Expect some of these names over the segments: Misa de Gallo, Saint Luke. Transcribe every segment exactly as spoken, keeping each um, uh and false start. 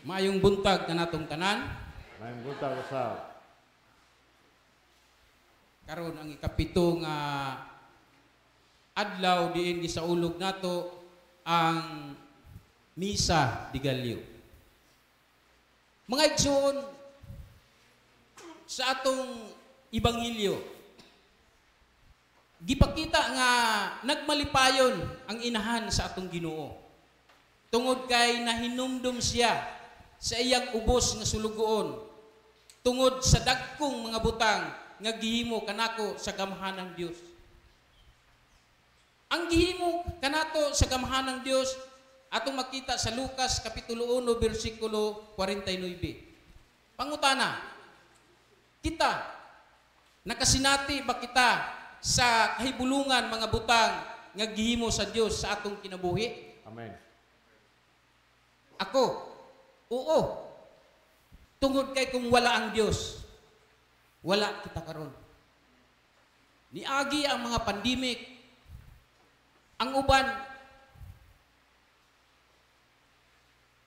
Mayong buntag kanatong tanan. Mayong buntag usab. Karon ang ikapito nga adlaw diin gisaulog nato ang Misa de Gallo. Mga igsoon, sa atong Ibanghilyo, gipakita nga nagmalipayon ang inahan sa atong Ginoo. Tungod kay nahinumdum siya sa iyang ubos nga sulugoon, tungod sa dagkong mga butang nga gihimo kanako sa gamahanang Dios. Ang gihimo kanato sa gamahanang Dios atong makita sa Lucas kapitulo one bersikulo kuwarenta y nuebe. Pangutana, kita nakasinati ba kita sa kahibulungan mga butang nga gihimo sa Dios sa atong kinabuhi? Amen. Ako, oo. Tungod kay kung wala ang Dios, wala kita karon. Niagi ang mga pandemic. Ang uban,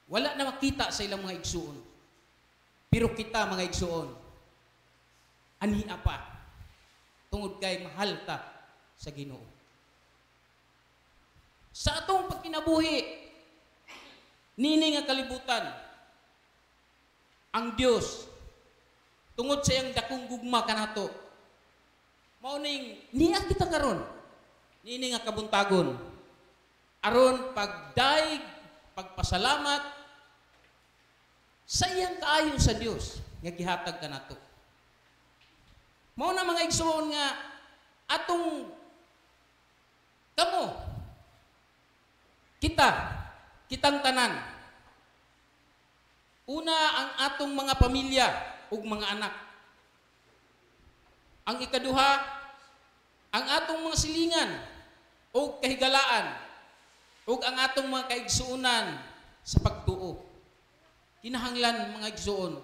wala na makita sa ilang mga igsuon. Pero kita, mga igsuon, aniha pa. Tungod kay mahal ta sa Ginoo. Sa atong pagkinabuhi, nini nga kalibutan, ang Dios tungod sa iyang dakong gugma kanato, mao ning niya kita karon, nini nga kabuntagon aron pagdaig, pagpasalamat sa iyang kaayo sa Dios nga gihatag kanato. Mao na mga igsoon nga atong kamo kita kitang tanan. Una ang atong mga pamilya ug mga anak. Ang ikaduha, ang atong mga silingan ug kahigalaan ug ang atong mga kaigsuonan sa pagtuo. Kinahanglan mga igsuon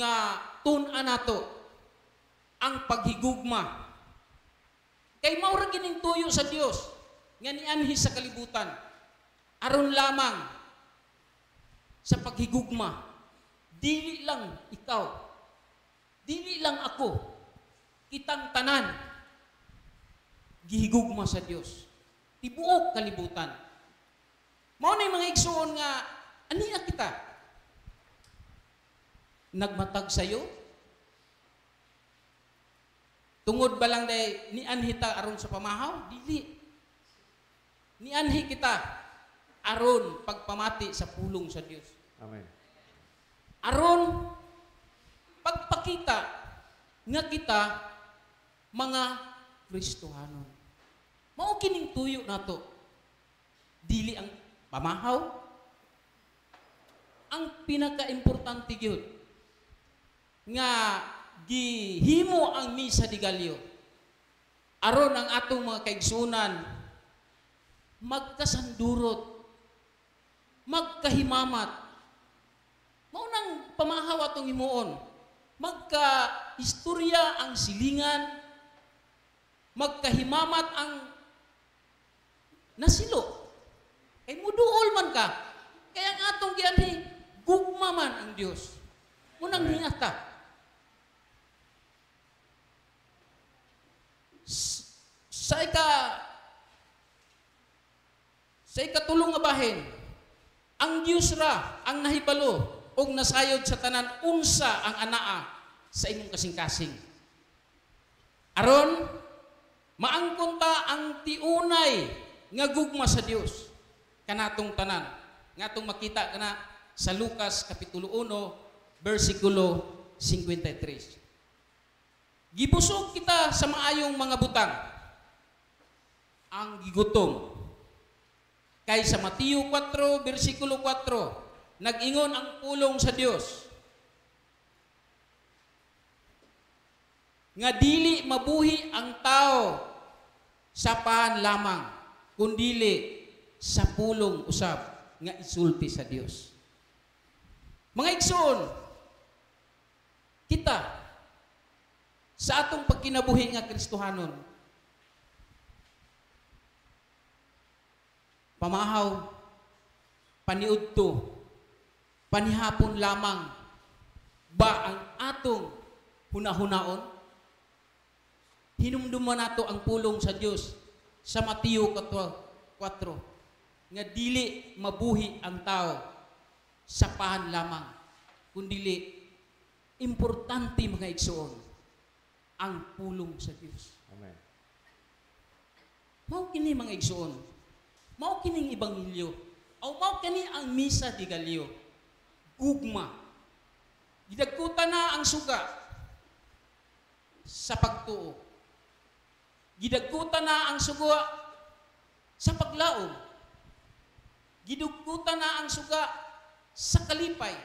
nga tun-an nato ang paghigugma. Kay mao ra kining tuyo sa Dios nga nianhi sa kalibutan aron lamang sa paghigugma. Dili lang ikaw, dili lang ako, kitang tanan gihigugma sa Dios tibuok kalibutan. Mao na mga igsoon nga ania kita nagmatag sayo, tungod ba lang day nianhi ta aron sa pamahaw? Dili, nianhi kita aron pagpamati sa pulong sa Dios. Amen. Aron pagpakita nga kita mga Kristohanon. Mao kining tuyo nato. Dili ang pamahaw ang pinaka-importante gyud nga gihimo ang Misa de Gallo aron ang atong mga kaigsuonan magkasandurot, magkahimamat. Maunang pamahaw atong himuon, magka-istorya ang silingan, magkahimamat ang nasilo. Kay muduol man ka, kaya ang atong gianhi gugma man ang Dios. Unang hinata. Sa ika sa ikatulong nga bahin, ang Dios ra ang nahibalo og nasayod sa tanan unsa ang anaa sa imong kasing-kasing. Aron maangkon ta ang tiunay nga gugma sa Dios kanatong tanan. Ngatong makita kana sa Lucas kapitulo one bersikulo cincuenta y tres. Gibusog kita sa maayong mga butang ang gigutom. Kay sa Mateo cuatro, bersikulo cuatro, nag-ingon ang pulong sa Dios nga dili mabuhi ang tao sa paan lamang, kundili sa pulong usab nga isulti sa Dios. Mga igsoon, kita sa atong pagkinabuhi nga Kristohanon, pamahaw, paniudto, panihapon lamang ba ang atong hunahunaon? Hinumduman nato ang pulong sa Dios sa Mateo four nga dili mabuhi ang tao sa pahan lamang kundili importante mga igsoon ang pulong sa Dios. Amen. Mao kini mga igsoon, mao kining ebanghelyo o mao kini ang Misa de Gallo. Gugma gidagkutan na ang suga sa pagtuo, gidagkutan na ang suga sa paglaom, gidugkutan na ang suga sa kalipay.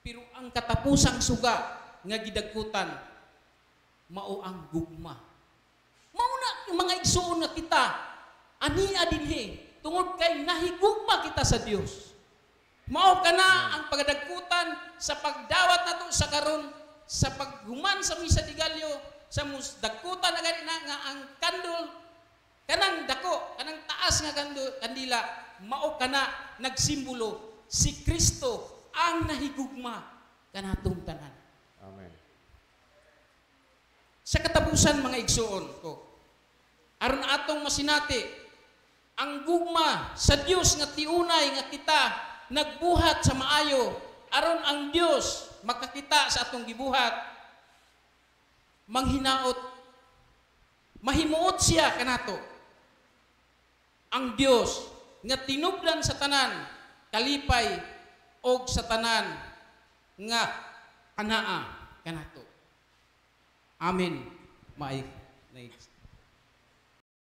Pero ang katapusang suga nga gidagkutan mao ang gugma. Mao na mga igsoon na kita ani adinhi tungod kay nahigugma kita sa Dios. Mao kana ang pagdagkutan sa pagdawat nato sa karon sa paghuman sa Misa de Gallo. Sa musdagkutan na ganina nga ang kandol, kanang dako, kanang taas nga kandila, mao kana nagsimbolo si Kristo ang nahigugma kanatong tanan. Amen. Sa katapusan mga igsoon ko, aron atong masinati ang gugma sa Dios nga tiunay nga kita nagbuhat sa maayo, aron ang Dios makakita sa atong gibuhat. Manghinaot, mahimuot siya kanato ang Dios nga tinubdan sa tanan kalipay og sa tanan nga anaa kanato. Amen. Maayong